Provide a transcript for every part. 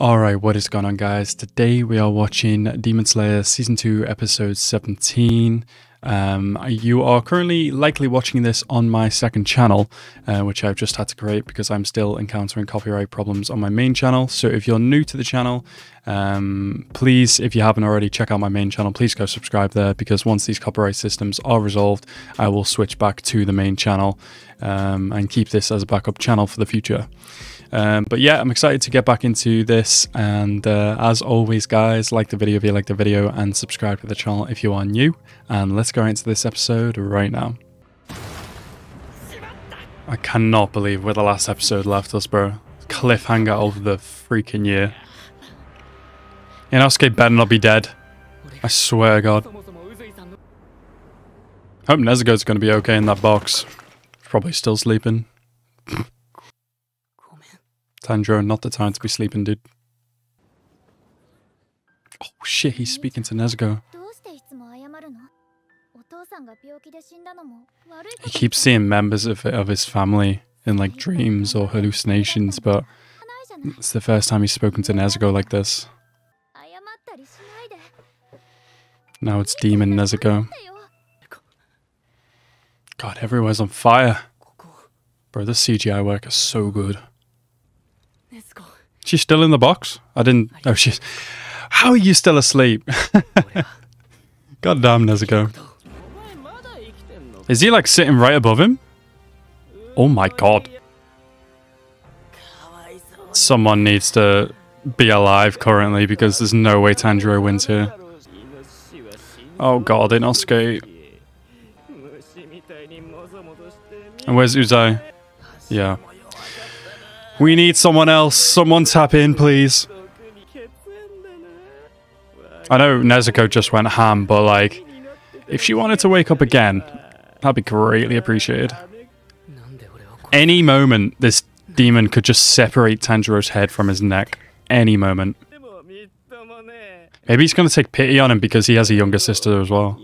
Alright, what is going on, guys? Today we are watching Demon Slayer Season 2, Episode 17. You are currently likely watching this on my second channel, which I've just had to create because I'm still encountering copyright problems on my main channel. So if you're new to the channel, please, if you haven't already, check out my main channel. Please go subscribe there, because once these copyright systems are resolved, I will switch back to the main channel and keep this as a backup channel for the future. But yeah, I'm excited to get back into this, and as always, guys, like the video if you like the video and subscribe to the channel if you are new, and let's go into this episode right now. I cannot believe where the last episode left us, bro. Cliffhanger of the freaking year. Inosuke better not be dead. I swear to God. Hope Nezuko's going to be okay in that box. Probably still sleeping. Tanjiro, not the time to be sleeping, dude. Oh shit, he's speaking to Nezuko. He keeps seeing members of his family in like dreams or hallucinations, but it's the first time he's spoken to Nezuko like this. Now it's Demon Nezuko. God, everywhere's on fire. Bro, this CGI work is so good. She's still in the box? I didn't... Oh, she's... How are you still asleep? God damn, Nezuko. Is he, like, sitting right above him? Oh, my God. Someone needs to be alive currently, because there's no way Tanjiro wins here. Oh, God, Inosuke. And where's Uzui? Yeah. We need someone else. Someone tap in, please. I know Nezuko just went ham, but like, if she wanted to wake up again, that'd be greatly appreciated. Any moment, this demon could just separate Tanjiro's head from his neck. Any moment. Maybe he's going to take pity on him because he has a younger sister as well.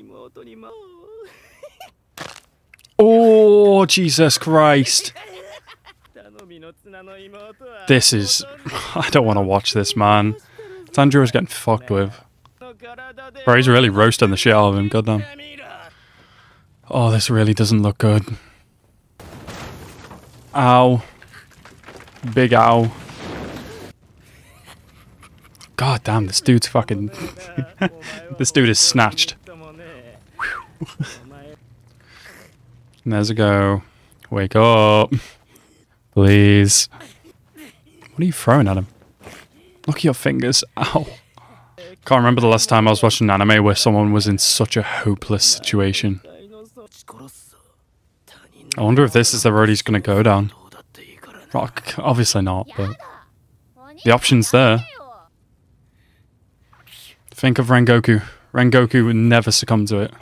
Oh, Jesus Christ. This is... I don't want to watch this, man. Tanjiro's getting fucked with. Bro, he's really roasting the shit out of him, goddamn. Oh, this really doesn't look good. Ow. Big ow. God damn, this dude's fucking... This dude is snatched. Nezuko. Wake up. Please. What are you throwing at him? Look at your fingers. Ow. Can't remember the last time I was watching an anime where someone was in such a hopeless situation. I wonder if this is the road he's going to go down. Well, obviously not, but... the option's there. Think of Rengoku. Rengoku would never succumb to it.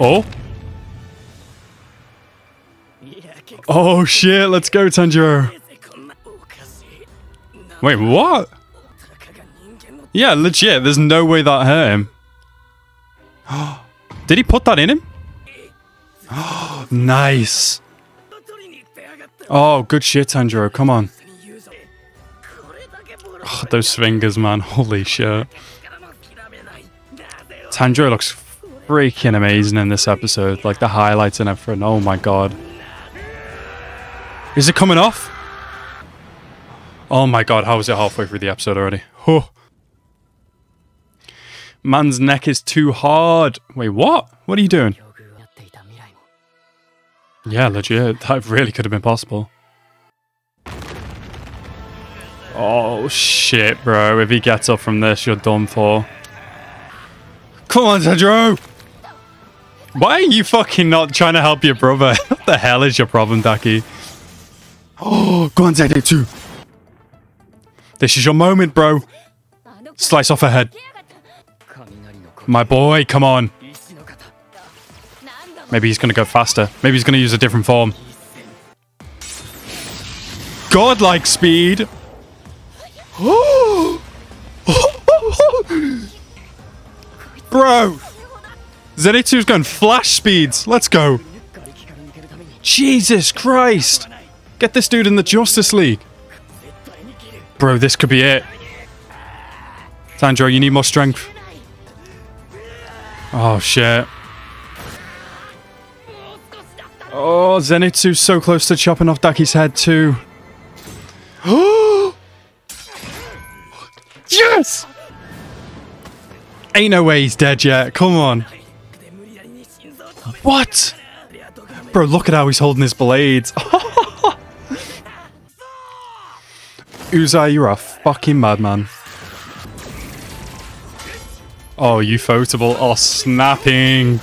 Oh? Oh shit, let's go, Tanjiro. Wait, what? Yeah, legit, there's no way that hurt him. Did he put that in him? Nice. Oh, good shit, Tanjiro, come on. Oh, those fingers, man, holy shit. Tanjiro looks freaking amazing in this episode, like the highlights and everything, oh my god. Is it coming off? Oh my god, how is it halfway through the episode already? Oh. Man's neck is too hard. Wait, what? What are you doing? Yeah, legit. That really could have been possible. Oh shit, bro. If he gets up from this, you're done for. Come on, Tanjiro! Why are you fucking not trying to help your brother? What the hell is your problem, Daki? Oh, go on, Zenitsu. This is your moment, bro. Slice off her head. My boy, come on. Maybe he's going to go faster. Maybe he's going to use a different form. Godlike speed. Oh. Bro. Zenitsu's going flash speeds. Let's go. Jesus Christ. Get this dude in the Justice League. Bro, this could be it. Tanjiro, you need more strength. Oh, shit. Oh, Zenitsu's so close to chopping off Daki's head, too. Yes! Ain't no way he's dead yet. Come on. What? Bro, look at how he's holding his blades. Uzui, you're a fucking madman. Oh, Ufotable. Oh, snapping.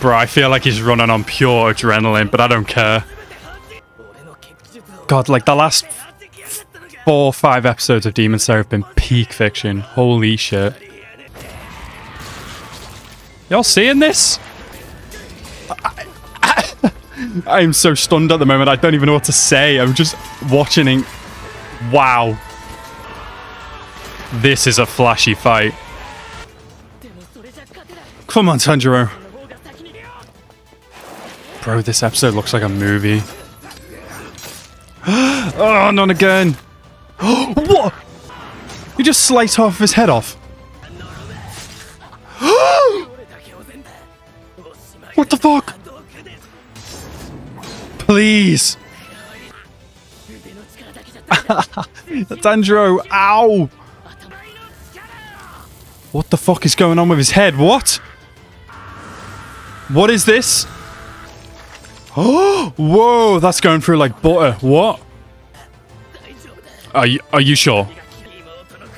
Bro, I feel like he's running on pure adrenaline, but I don't care. God, like the last 4 or 5 episodes of Demon Slayer have been peak fiction. Holy shit. Y'all seeing this? I'm so stunned at the moment. I don't even know what to say. I'm just watching it. Wow. This is a flashy fight. Come on, Tanjiro. Bro, this episode looks like a movie. Oh, not again. What? You just sliced half of his head off. What the fuck? Please. Tanjiro, ow. What the fuck is going on with his head? What? What is this? Oh, whoa, that's going through like butter. What? Are you sure?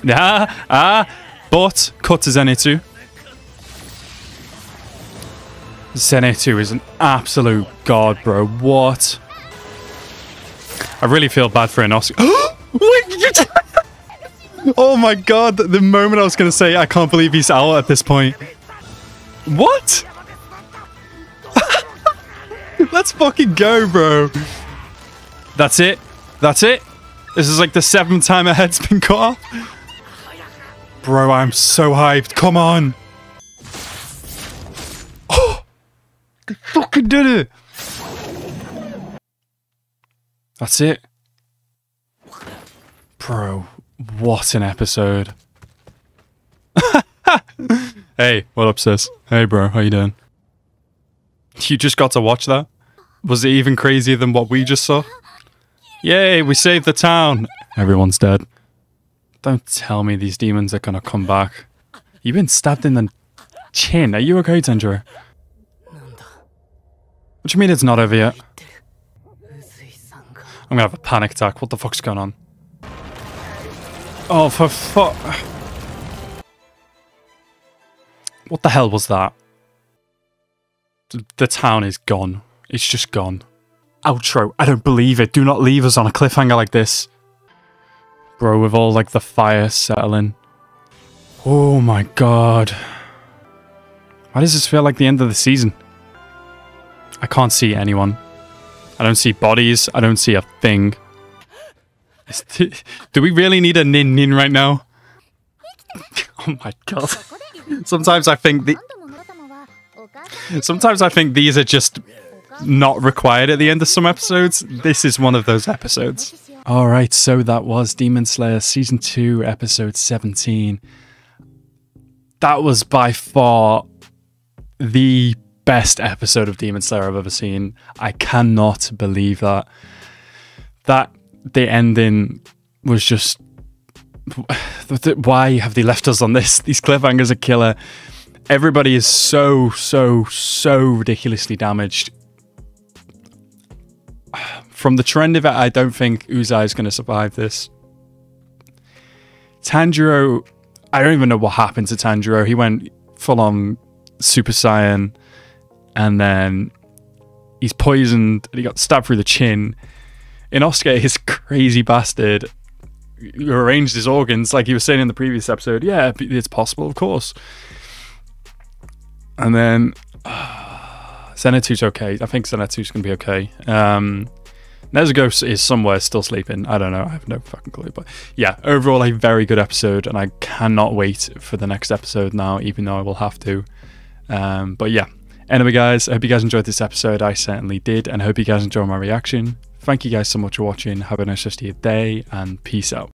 Nah, but cut to Zenitsu. Zenitsu is an absolute god, bro. What? I really feel bad for Inosuke. Oh my god, the moment I was going to say, I can't believe he's out at this point. What? Let's fucking go, bro. That's it. That's it. This is like the 7th time a head's been cut off. Bro, I'm so hyped. Come on. They fucking did it! That's it. Bro, what an episode. Hey, what up, sis? Hey, bro, how you doing? You just got to watch that? Was it even crazier than what we just saw? Yay, we saved the town! Everyone's dead. Don't tell me these demons are gonna come back. You've been stabbed in the chin. Are you okay, Tanjiro? What do you mean it's not over yet? I'm gonna have a panic attack. What the fuck's going on? Oh, for fuck. What the hell was that? The town is gone. It's just gone. Outro. I don't believe it. Do not leave us on a cliffhanger like this. Bro, with all like the fire settling. Oh my god. Why does this feel like the end of the season? I can't see anyone. I don't see bodies. I don't see a thing. Do we really need a nin right now? Oh my god. Sometimes I think these are just not required at the end of some episodes. This is one of those episodes. Alright, so that was Demon Slayer Season 2, Episode 17. That was by far the best episode of Demon Slayer I've ever seen. I cannot believe that. The ending was just... Why have they left us on this? These cliffhangers are killer. Everybody is so, so, so ridiculously damaged. From the trend of it, I don't think Uzui is going to survive this. Tanjiro... I don't even know what happened to Tanjiro. He went full-on Super Saiyan... and then he's poisoned and he got stabbed through the chin. Inosuke, his crazy bastard, arranged his organs like he was saying in the previous episode. Yeah, it's possible, of course. And then Zenitsu's okay. I think Zenitsu's going to be okay. Nezuko is somewhere still sleeping. I don't know. I have no fucking clue. But yeah, overall a very good episode, and I cannot wait for the next episode now, even though I will have to. But yeah. Anyway guys, I hope you guys enjoyed this episode. I certainly did, and I hope you guys enjoyed my reaction. Thank you guys so much for watching. Have a nice rest of your day and peace out.